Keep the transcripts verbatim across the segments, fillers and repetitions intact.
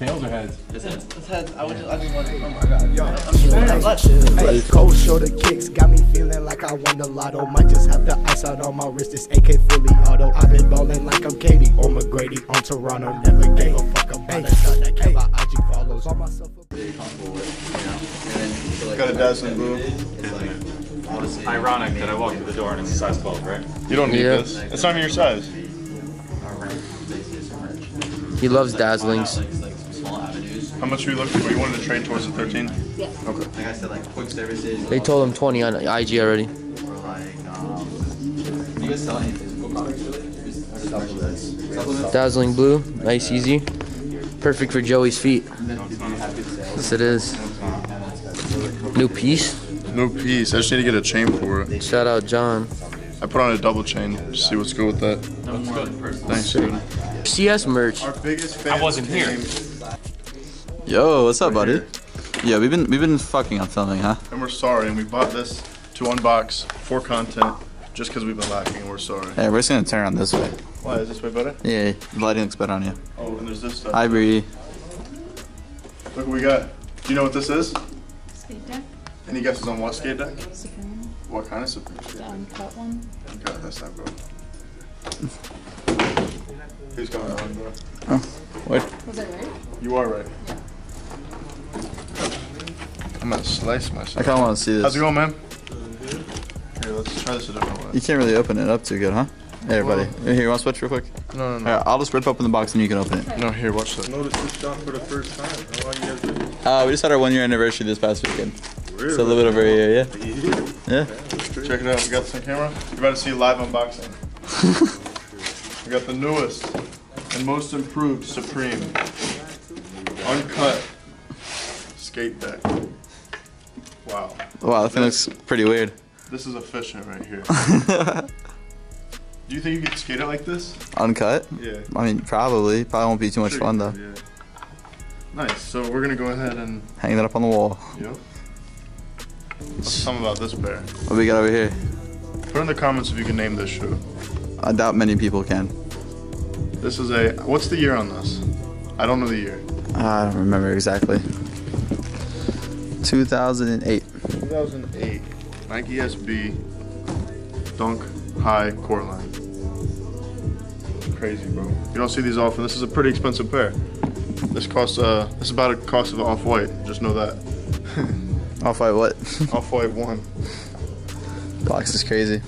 Tails or heads? It's heads. It's heads. I would just, I just want to, oh my god. Yo, I'm just hey, Cold Shoulder Kicks got me feeling like I won the lotto. Might just have the ice out on my wrist. This A K fully auto. I've been balling like I'm Katie or McGrady on Toronto. Never gave a fuck about a shot that came by I G follows. All myself up. Got a dazzling blue. Honestly, ironic that I walked through the door and it's a size twelve, right? You don't need yeah. this. It's not your size. He loves dazzlings. How much were you looking for? You wanted to trade towards the thirteen? Yeah. Okay. Like I said, like quick services. They told him twenty on I G already. Or like, um, do you guys sell any physical products really? Dazzling blue, nice, easy. Perfect for Joey's feet. Yes, it is. New piece. No piece. I just need to get a chain for it. Shout out John. I put on a double chain. See what's good with that. That's good. Thanks, dude. C S merch. Our biggest fan I wasn't here. Yo, what's up, buddy? Yeah, we've been we've been fucking on filming, huh? And we're sorry, and we bought this to unbox for content just because we've been lacking, and we're sorry. Hey, we're just gonna turn around this way. Why is this way better? Yeah, the lighting looks better on you. Oh, and there's this stuff. Hi, Bree. Look what we got. Do you know what this is? Skate deck. Any guesses on what skate deck? Supreme. What kind of Supreme? The uncut one. Okay, that's not good. Who's going on, bro? Oh, what? Was I right? You are right. Yeah. I'm gonna slice myself. I kinda wanna see this. How's it going, man? Here, let's try this a different way. You can't really open it up too good, huh? Hey, everybody. Well, here, you wanna switch real quick? No, no, no. Right, I'll just rip open the box and you can open it. No, here, watch this. I noticed this shot for the first time. How long you guys been? Uh, we just had our one year anniversary this past weekend. It's a little bit over a year, yeah? Yeah. Check it out, we got this on camera. You're about to see live unboxing. We got the newest and most improved Supreme uncut skate deck. Wow. Wow, that thing looks pretty weird. This is efficient right here. Do you think you could skate it like this? Uncut? Yeah. I mean, probably. Probably won't be too much fun, though. Yeah. Nice, so we're gonna go ahead and... hang that up on the wall. Yep. Something about this bear. What we got over here? Put in the comments if you can name this shoe. I doubt many people can. This is a... what's the year on this? I don't know the year. I don't remember exactly. two thousand eight. two thousand eight. Nike S B. Dunk. High. Core line. Crazy, bro. You don't see these often. This is a pretty expensive pair. This costs... Uh, this is about a cost of an off-white. Just know that. Off-white what? Off-white one. Box is crazy.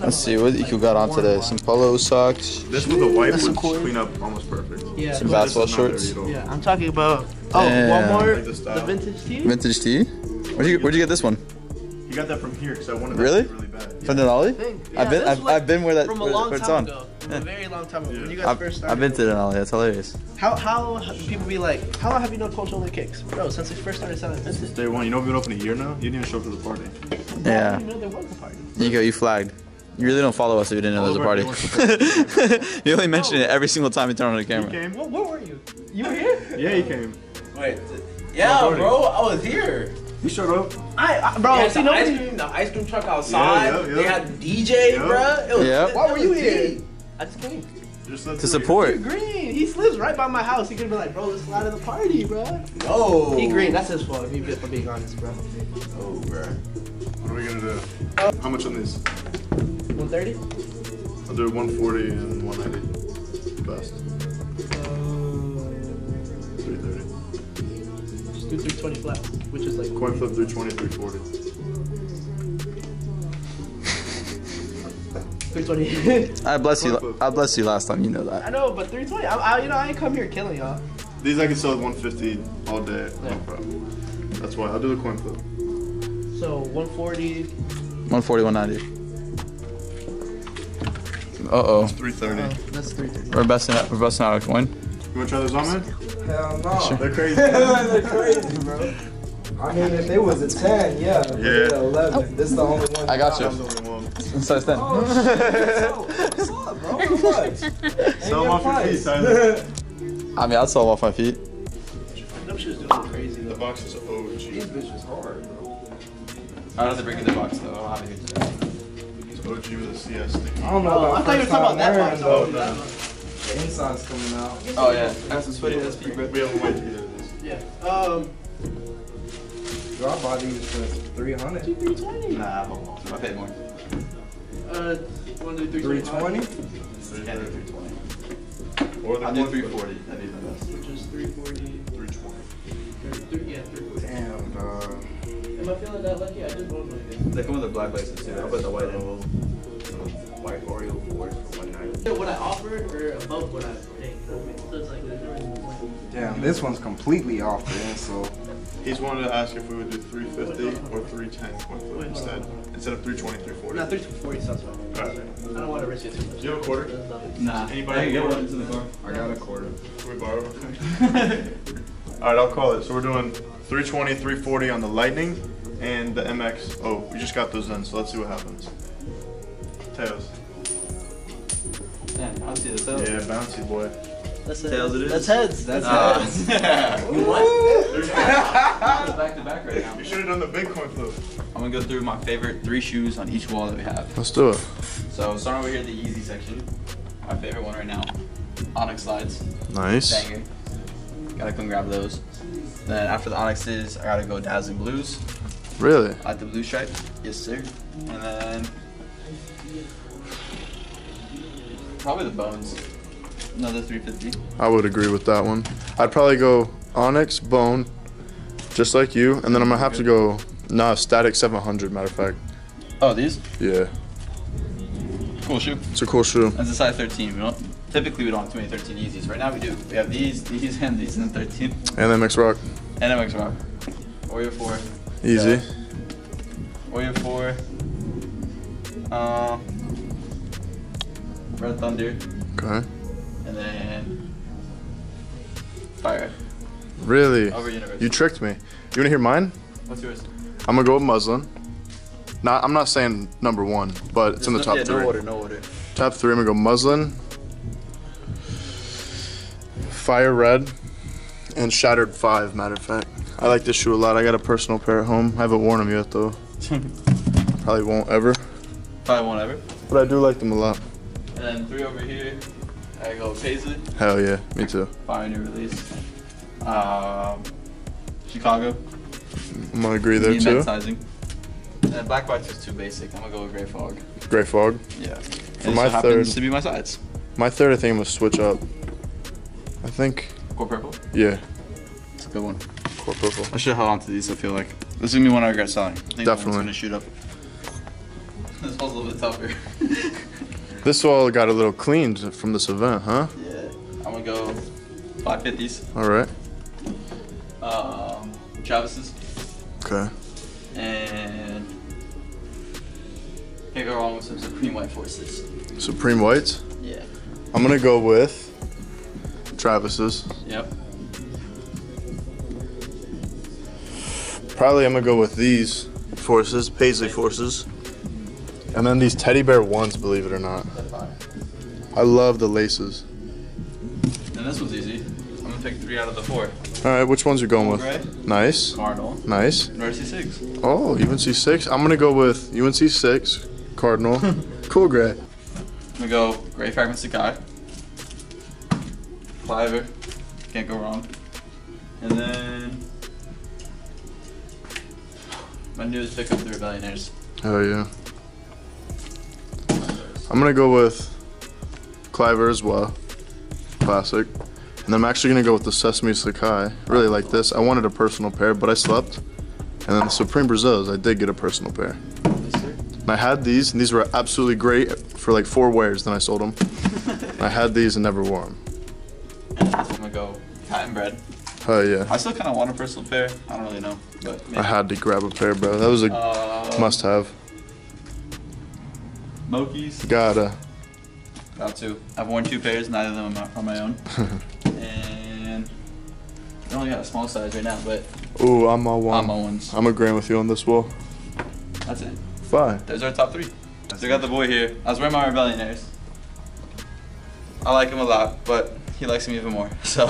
Let's see what you got on today. Some polo socks. This with a wipe would clean up almost perfect. Yeah. Some basketball shorts. Yeah, I'm talking about. Oh, Damn. one more. Like the, the vintage tee. Vintage tee. Where'd you Where'd you get this one? You got that from here because I wanted that really? really bad. From yeah. Denali? Yeah, I've been I've, like I've been where that from a long it's time on. Ago. Yeah. A very long time ago. Yeah. When you guys I've, first started. I've been to Denali. That's hilarious. How how people be like? How long have you known Cold Shoulder Kicks, bro? Since we first started selling this. Since day one. You know we've been open a year now. You didn't even show up to the party. Yeah. You know there was a party. You go. You flagged. You really don't follow us if you didn't know there was a party. You only mention oh. it every single time you turn on the camera. You came. What, where were you? You were here? Yeah, you came. Wait. Yeah, oh, bro. I was here. You showed up. I, I bro, yeah, see the, ice cream, the ice cream truck outside. Yeah, yeah, yeah. They had D J, yeah. bro. It was, yeah. it, Why it were you here? Deep. I just came just to support. He green. He lives right by my house. He could be like, bro, let's slide to the party, bro. No. He green. That's his fault. If you if I'm being honest, bro. Oh, bro. What are we gonna do? Uh, How much on this? One thirty. I'll do one forty and one ninety. Best. Uh, three thirty. Just do three twenty flat. Which is like coin flip three twenty, three forty. three twenty. I bless you. I bless you last time. You know that. I know, but three twenty. I, I you know I ain't come here killing y'all. These I can sell at one fifty all day. Yeah. No problem. That's why I'll do the coin flip. So one forty. one forty, one ninety. Uh oh. That's three thirty. Uh, that's three thirty. We're busting out. We're busting out a coin. You wanna try those on, man? Hell no. Sure. They're crazy. They're crazy, bro. I mean, if it was a ten, yeah. If yeah. It was an eleven. Oh. This is the only one. I got you. Size ten. Oh, shit. What's up, bro? What's up? Sell them off your feet, Tyler. I mean, I'd sell them off my feet. Them shit's doing crazy. The box is O G. These bitches hard, bro. I don't have to bring in the box, though. I don't have to get to that. O G with a C S stick. I don't know about oh, I thought you were talking about that part. Oh, no. The inside's coming out. Oh, yeah. That's a sweaty S P, bro. We haven't waited either of these. Yeah. Um. Yo, I bought these for three hundred. three twenty. Nah, I bought more. I paid more. Uh, one, two, three, three twenty? Yeah, do three twenty. Or the I'll do three forty. That'd be the best. Which is three forty. three twenty. Yeah, three forty. Damn, dog. Am I feeling that lucky? I did both like this. They come with the black laces too. How about the white oil? White Oreo board for one ninety. What I offered or above what I paid. So it's like the damn, this one's completely off there, so. He's wanted to ask if we would do three fifty or three ten instead. Instead of three twenty, three forty. No, three forty sounds fine. Alright. I don't want to risk it too much. Do you have a quarter? Nah. Anybody get one in the car? I got a quarter. Can we borrow one? Alright, I'll call it. So we're doing three twenty, three forty on the Lightning and the M X. Oh, we just got those in, so let's see what happens. Tails. Damn, bouncy the tail. Yeah, bouncy boy. That's tails it is. That's heads. That's uh, heads. Yeah. What? There's back to back right now. You should have done the big coin flip. I'm gonna go through my favorite three shoes on each wall that we have. Let's do it. So starting over here, the Yeezy section. My favorite one right now. Onyx slides. Nice. Banger. Gotta come grab those. Then after the Onyxes, I gotta go Dazzling Blues. Really? I like the blue stripe. Yes, sir. And then probably the Bones. Another three fifty. I would agree with that one. I'd probably go Onyx, Bone, just like you, and then I'm gonna have to go nah Static seven hundred. Matter of fact. Oh, these? Yeah. Cool shoe. It's a cool shoe. That's a size thirteen. We don't typically we don't have too many thirteen Yeezys. Right now we do. We have these, these, and these, and thirteen. And M X Rock. And M X Rock. Warrior four. Easy. Yeah. Warrior four. Uh, Red Thunder. Okay. And then fire. Really? Over Universe. You tricked me. You wanna hear mine? What's yours? I'm gonna go with Muslin. Not, I'm not saying number one, but it's There's in the no, top yeah, three. No order, no order. Top three, I'm gonna go Muslin, Fire Red, and Shattered five, matter of fact. I like this shoe a lot. I got a personal pair at home. I haven't worn them yet though. Probably won't ever. Probably won't ever. But I do like them a lot. And then three over here. I go Paisley. Hell yeah, me too. Fire new release. Um, Chicago. I'm gonna agree there too. Sizing. And black white's is too basic. I'm gonna go with Grey Fog. Grey Fog. Yeah. For and my so third. Happens to be my sides. My third, I think I'm gonna switch up. I think. Core Purple. Yeah. It's a good one. Core Purple. I should hold on to these. I feel like this is gonna be one I regret selling. I think definitely. This gonna shoot up. This one's a little bit tougher. This all got a little cleaned from this event, huh? Yeah, I'm gonna go five fifties. All right. Um, Travis's. Okay. And can't go wrong with some Supreme White Forces. Supreme Whites? Yeah. I'm gonna go with Travis's. Yep. Probably I'm gonna go with these Forces, Paisley right. Forces. And then these teddy bear ones, believe it or not. I love the laces. And this one's easy. I'm gonna pick three out of the four. All right, which ones are you going with? Gray, nice. Cardinal. Nice. U N C six. Oh, U N C six. I'm gonna go with U N C six, Cardinal, Cool Gray. I'm gonna go Grey Fragments Sakai, Cliver, can't go wrong. And then my newest pick up the Rebellionaires. Hell yeah. I'm gonna go with Cliver as well, classic. And then I'm actually gonna go with the Sesame Sakai. Really like this. I wanted a personal pair, but I slept. And then the Supreme Brazils, I did get a personal pair. Yes, sir. And I had these, and these were absolutely great for like four wears, then I sold them. I had these and never wore them. And I'm gonna go cotton bread. Oh yeah. I still kinda want a personal pair. I don't really know, but maybe. I had to grab a pair, bro. That was a uh, must have. Mokies. Gotta. Got two. I've worn two pairs, neither of them on my own. And I only got a small size right now, but. Ooh, I'm all one. I'm all ones. I'm agreeing with you on this wall. That's it. Fine. There's our top three. So I got the boy here. I was wearing my Rebellionaires. I like him a lot, but he likes him even more. So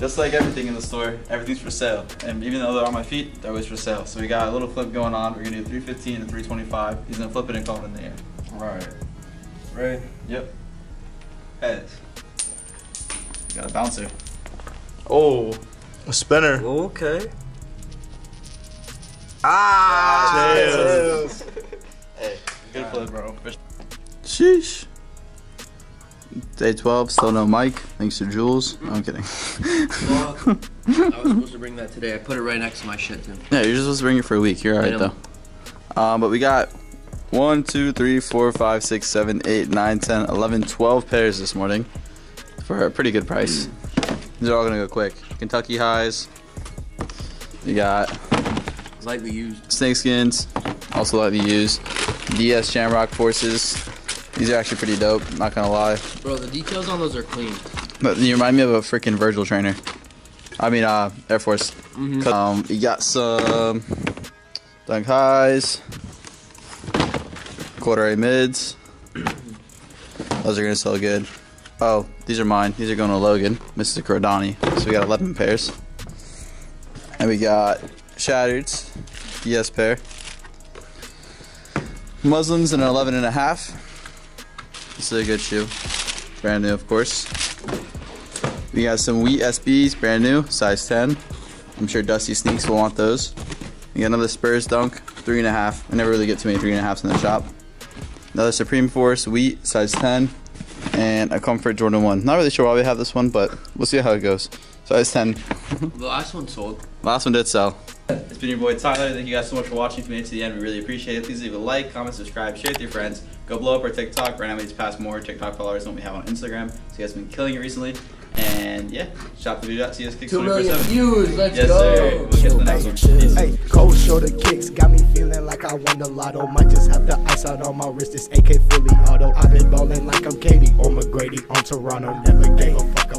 Just like everything in the store, everything's for sale. And even though they're on my feet, they're always for sale. So we got a little flip going on. We're gonna do three fifteen and three twenty-five. He's gonna flip it and call it in the air. All right. Ready? Yep. Heads. Got a bouncer. Oh. A spinner. Okay. Ah! Tails. Hey, good flip, bro. Sheesh. Day twelve, still no mic, thanks to Jules. No, I'm kidding. Well, I was supposed to bring that today. I put it right next to my shit, too. Yeah, you're just supposed to bring it for a week. You're alright, though. Um, but we got one, two, three, four, five, six, seven, eight, nine, ten, eleven, twelve pairs this morning for a pretty good price. Mm. These are all going to go quick. Kentucky highs. You got... lightly used. Snake skins, also lightly used. D S Jamrock forces. These are actually pretty dope, not gonna lie. Bro, the details on those are clean. But you remind me of a freaking Virgil trainer. I mean, uh, Air Force. Mm-hmm. Um, you got some Dunk highs, quarter A mids. Those are gonna sell good. Oh, these are mine. These are going to Logan, Mister Cordani. So we got eleven pairs. And we got Shattered, yes pair. Muslins in an eleven and a half. This is a good shoe, brand new of course. We got some Wheat S Bs, brand new, size ten. I'm sure Dusty Sneaks will want those. We got another Spurs Dunk, three and a half. I never really get too many three and a halves in the shop. Another Supreme Force Wheat, size ten, and a Comfort Jordan one. Not really sure why we have this one, but we'll see how it goes. Size ten. The last one sold. Last one did sell. It's been your boy Tyler. Thank you guys so much for watching. If you made it to the end, we really appreciate it. Please leave a like, comment, subscribe, share with your friends. Go blow up our TikTok. Right now we just passed more TikTok followers than we have on Instagram. So you guys have been killing it recently. And yeah, shop the video out. See us kicks twenty-four seven. Views, let's yes, go. Yes, sir. We'll catch the next one. Hey, cold shoulder kicks got me feeling like I won the lotto. Might just have to ice out on my wrist. This A K fully auto. I've been balling like I'm Katie or McGrady on Toronto. Never gave a fuck.